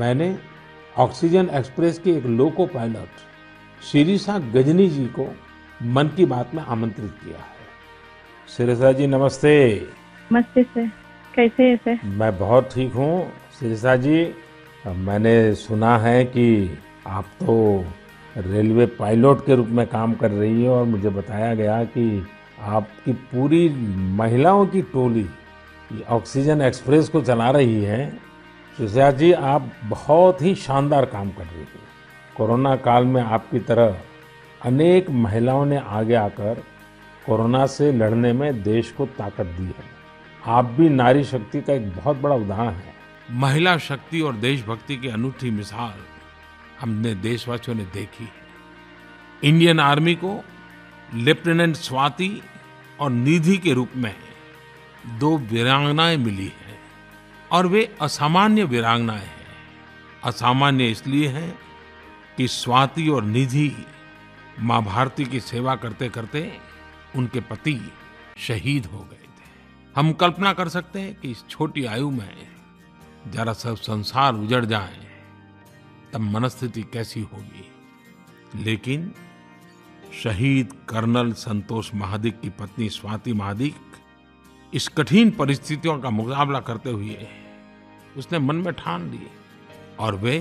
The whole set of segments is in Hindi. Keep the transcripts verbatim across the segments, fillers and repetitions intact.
मैंने ऑक्सीजन एक्सप्रेस के एक लोको पायलट शिरीशा गजनी जी को मन की बात में आमंत्रित किया है। शिरीषा जी नमस्ते। नमस्ते सर, कैसे हैं सर? मैं बहुत ठीक हूँ। शिरीषा जी, मैंने सुना है कि आप तो रेलवे पायलट के रूप में काम कर रही हो और मुझे बताया गया कि आपकी पूरी महिलाओं की टोली ऑक्सीजन एक्सप्रेस को चला रही है। शिरीषा जी, आप बहुत ही शानदार काम कर रही हो। कोरोना काल में आपकी तरह अनेक महिलाओं ने आगे आकर कोरोना से लड़ने में देश को ताकत दी है। आप भी नारी शक्ति का एक बहुत बड़ा उदाहरण है। महिला शक्ति और देशभक्ति की अनूठी मिसाल हमने देशवासियों ने देखी है। इंडियन आर्मी को लेफ्टिनेंट स्वाति और निधि के रूप में दो वीरांगनाएं मिली हैं और वे असामान्य वीरांगनाएं हैं। असामान्य इसलिए हैं कि स्वाति और निधि माँ भारती की सेवा करते करते उनके पति शहीद हो गए थे। हम कल्पना कर सकते हैं कि इस छोटी आयु में जरा सब संसार उजड़ जाए तब मनस्थिति कैसी होगी। लेकिन शहीद कर्नल संतोष महादिक की पत्नी स्वाति महादिक इस कठिन परिस्थितियों का मुकाबला करते हुए उसने मन में ठान ली और वे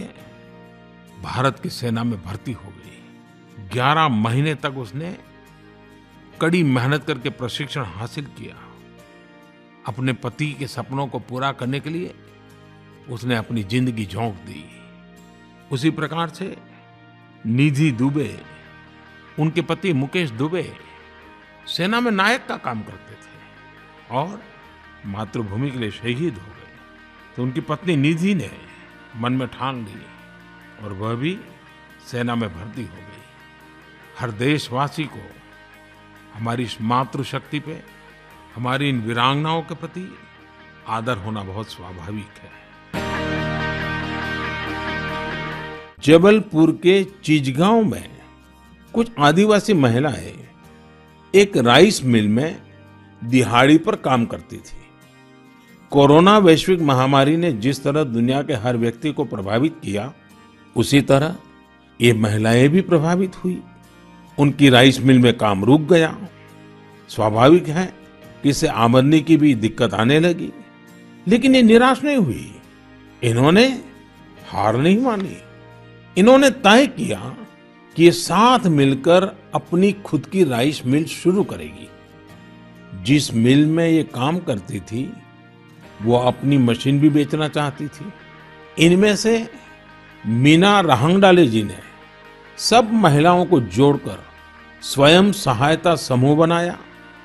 भारत की सेना में भर्ती हो गई। ग्यारह महीने तक उसने कड़ी मेहनत करके प्रशिक्षण हासिल किया। अपने पति के सपनों को पूरा करने के लिए उसने अपनी जिंदगी झोंक दी। उसी प्रकार से निधि दुबे, उनके पति मुकेश दुबे सेना में नायक का काम करते थे और मातृभूमि के लिए शहीद हो गए। तो उनकी पत्नी निधि ने मन में ठान ली और वह भी सेना में भर्ती हो गई। हर देशवासी को हमारी इस मातृशक्ति पे, हमारी इन वीरांगनाओं के प्रति आदर होना बहुत स्वाभाविक है। जबलपुर के चिजगांव में कुछ आदिवासी महिलाएं एक राइस मिल में दिहाड़ी पर काम करती थी। कोरोना वैश्विक महामारी ने जिस तरह दुनिया के हर व्यक्ति को प्रभावित किया, उसी तरह ये महिलाएं भी प्रभावित हुई। उनकी राइस मिल में काम रुक गया। स्वाभाविक है कि इससे आमदनी की भी दिक्कत आने लगी, लेकिन ये निराश नहीं हुई। इन्होंने हार नहीं मानी। इन्होंने तय किया कि ये साथ मिलकर अपनी खुद की राइस मिल शुरू करेगी। जिस मिल में ये काम करती थी, वो अपनी मशीन भी बेचना चाहती थी। इनमें से मीना रहंगडाले जी ने सब महिलाओं को जोड़कर स्वयं सहायता समूह बनाया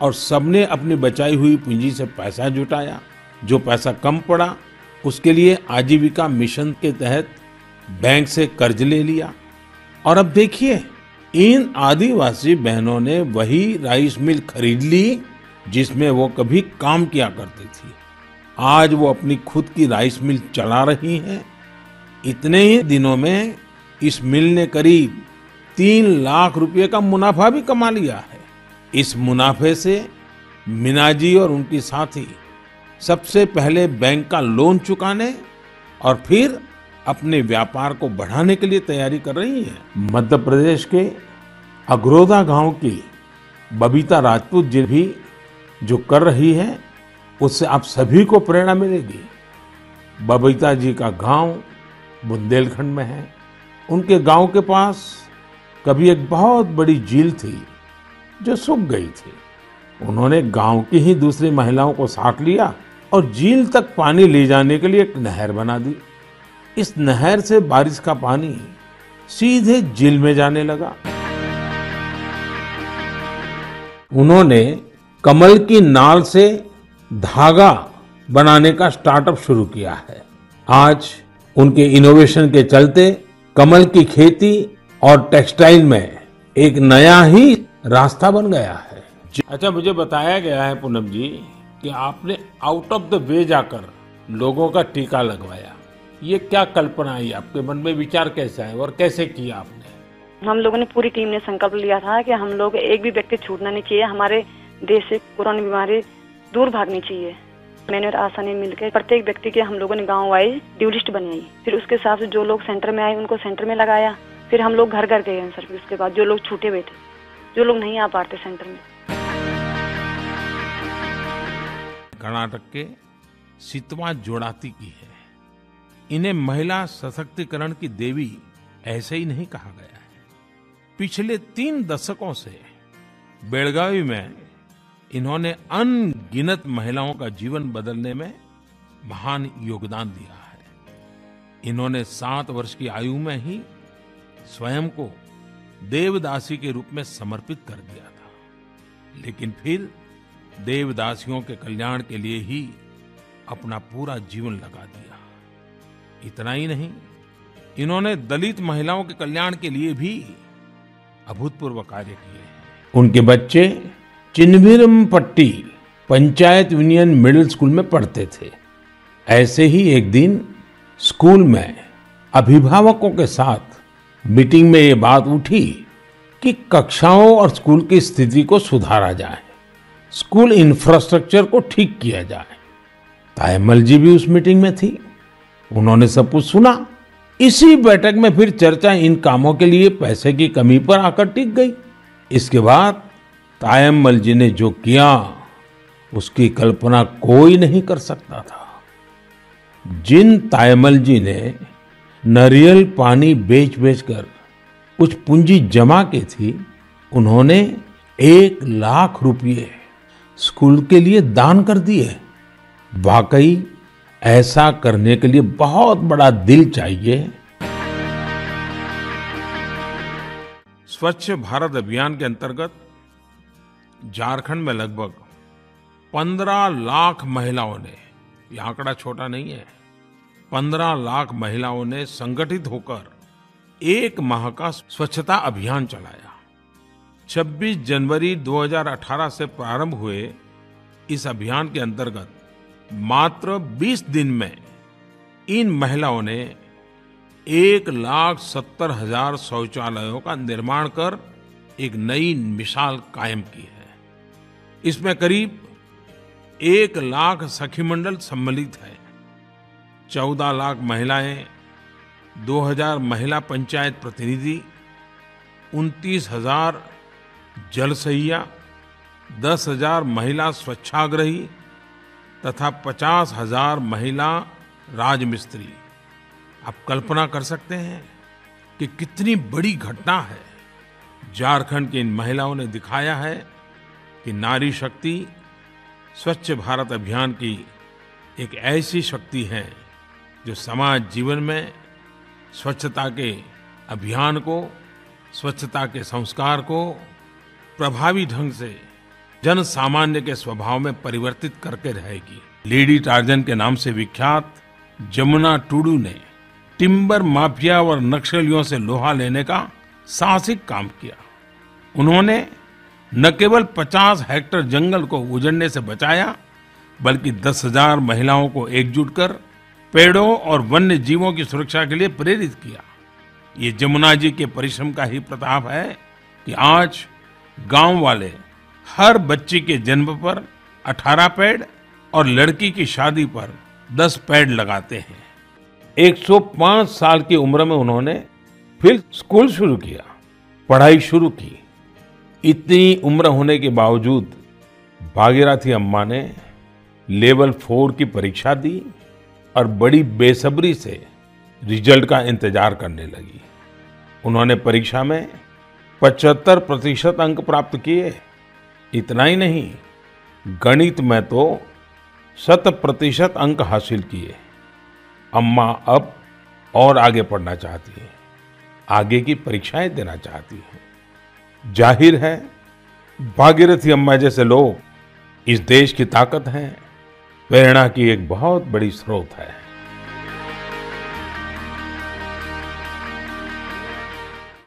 और सबने अपनी बचाई हुई पूंजी से पैसा जुटाया। जो पैसा कम पड़ा उसके लिए आजीविका मिशन के तहत बैंक से कर्ज ले लिया। और अब देखिए, इन आदिवासी बहनों ने वही राइस मिल खरीद ली जिसमें वो कभी काम किया करती थी। आज वो अपनी खुद की राइस मिल चला रही हैं। इतने ही दिनों में इस मिल ने करीब तीन लाख रुपए का मुनाफा भी कमा लिया है। इस मुनाफे से मीना जी और उनकी साथी सबसे पहले बैंक का लोन चुकाने और फिर अपने व्यापार को बढ़ाने के लिए तैयारी कर रही हैं। मध्य प्रदेश के अगरोदा गांव की बबीता राजपूत जी भी जो कर रही है, उससे आप सभी को प्रेरणा मिलेगी। बबीता जी का गांव बुंदेलखंड में है। उनके गांव के पास कभी एक बहुत बड़ी झील थी जो सूख गई थी। उन्होंने गांव की ही दूसरी महिलाओं को साथ लिया और झील तक पानी ले जाने के लिए एक नहर बना दी। इस नहर से बारिश का पानी सीधे झील में जाने लगा। उन्होंने कमल की नाल से धागा बनाने का स्टार्टअप शुरू किया है। आज उनके इनोवेशन के चलते कमल की खेती और टेक्सटाइल में एक नया ही रास्ता बन गया है। अच्छा, मुझे बताया गया है पूनम जी कि आपने आउट ऑफ द वे जाकर लोगों का टीका लगवाया। ये क्या कल्पना आई आपके मन में? विचार कैसा है और कैसे किया आपने? हम लोगों ने, पूरी टीम ने संकल्प लिया था कि हम लोग, एक भी व्यक्ति छूटना नहीं चाहिए। हमारे देश से कोरोना बीमारी दूर भागनी चाहिए। मैंने और आशा ने मिलकर प्रत्येक व्यक्ति के हम लोगों ने गांव वाइज ड्यू लिस्ट बनाई। फिर उसके हिसाब से जो लोग सेंटर में आए उनको सेंटर में लगाया। फिर हम लोग घर घर गए सर। फिर उसके बाद जो लोग छूटे हुए थे, जो लोग नहीं आ पाते सेंटर में, कर्नाटक के सितवा जोड़ाती की है। इन्हें महिला सशक्तिकरण की देवी ऐसे ही नहीं कहा गया है। पिछले तीन दशकों से बेलगावी में इन्होंने अनगिनत महिलाओं का जीवन बदलने में महान योगदान दिया है। इन्होंने सात वर्ष की आयु में ही स्वयं को देवदासी के रूप में समर्पित कर दिया था, लेकिन फिर देवदासियों के कल्याण के लिए ही अपना पूरा जीवन लगा दिया। इतना ही नहीं, इन्होंने दलित महिलाओं के कल्याण के लिए भी अभूतपूर्व कार्य किए हैं। उनके बच्चे चिन्विरमपट्टी पंचायत यूनियन मिडिल स्कूल में पढ़ते थे। ऐसे ही एक दिन स्कूल में अभिभावकों के साथ मीटिंग में ये बात उठी कि कक्षाओं और स्कूल की स्थिति को सुधारा जाए, स्कूल इंफ्रास्ट्रक्चर को ठीक किया जाए। तायमल जी भी उस मीटिंग में थी, उन्होंने सब कुछ सुना। इसी बैठक में फिर चर्चा इन कामों के लिए पैसे की कमी पर आकर टिक गई। इसके बाद तायम्मल जी ने जो किया उसकी कल्पना कोई नहीं कर सकता था। जिन तायम्मल जी ने नारियल पानी बेच बेच कर कुछ पूंजी जमा की थी, उन्होंने एक लाख रुपये स्कूल के लिए दान कर दिए। वाकई ऐसा करने के लिए बहुत बड़ा दिल चाहिए। स्वच्छ भारत अभियान के अंतर्गत झारखंड में लगभग पंद्रह लाख महिलाओं ने, यह आंकड़ा छोटा नहीं है, पंद्रह लाख महिलाओं ने संगठित होकर एक माह का स्वच्छता अभियान चलाया। छब्बीस जनवरी दो हज़ार अठारह से प्रारंभ हुए इस अभियान के अंतर्गत मात्र बीस दिन में इन महिलाओं ने एक लाख सत्तर हजार शौचालयों का निर्माण कर एक नई मिसाल कायम की है। इसमें करीब एक लाख सखी मंडल सम्मिलित है। चौदह लाख महिलाएं, दो हजार महिला पंचायत प्रतिनिधि, उनतीस हजार जलसहिया, दस हजार महिला स्वच्छाग्रही तथा पचास हजार महिला राजमिस्त्री। आप कल्पना कर सकते हैं कि कितनी बड़ी घटना है। झारखंड की इन महिलाओं ने दिखाया है कि नारी शक्ति स्वच्छ भारत अभियान की एक ऐसी शक्ति है जो समाज जीवन में स्वच्छता के अभियान को, स्वच्छता के संस्कार को प्रभावी ढंग से जन सामान्य के स्वभाव में परिवर्तित करके रहेगी। लेडी टार्जन के नाम से विख्यात जमुना टूडू ने टिम्बर माफिया और नक्सलियों से लोहा लेने का साहसिक काम किया। उन्होंने न केवल पचास हेक्टेयर जंगल को उजड़ने से बचाया, बल्कि दस हज़ार महिलाओं को एकजुट कर पेड़ों और वन्य जीवों की सुरक्षा के लिए प्रेरित किया। ये जमुना जी के परिश्रम का ही प्रताप है कि आज गांव वाले हर बच्ची के जन्म पर अठारह पेड़ और लड़की की शादी पर दस पेड़ लगाते हैं। एक सौ पाँच साल की उम्र में उन्होंने फिर स्कूल शुरू किया, पढ़ाई शुरू की। इतनी उम्र होने के बावजूद भागीरथी अम्मा ने लेवल फोर की परीक्षा दी और बड़ी बेसब्री से रिजल्ट का इंतजार करने लगी। उन्होंने परीक्षा में पचहत्तर प्रतिशत अंक प्राप्त किए। इतना ही नहीं, गणित में तो शत प्रतिशत अंक हासिल किए। अम्मा अब और आगे पढ़ना चाहती है, आगे की परीक्षाएं देना चाहती है। जाहिर है, भागीरथी अम्मा जैसे लोग इस देश की ताकत हैं, प्रेरणा की एक बहुत बड़ी स्रोत है।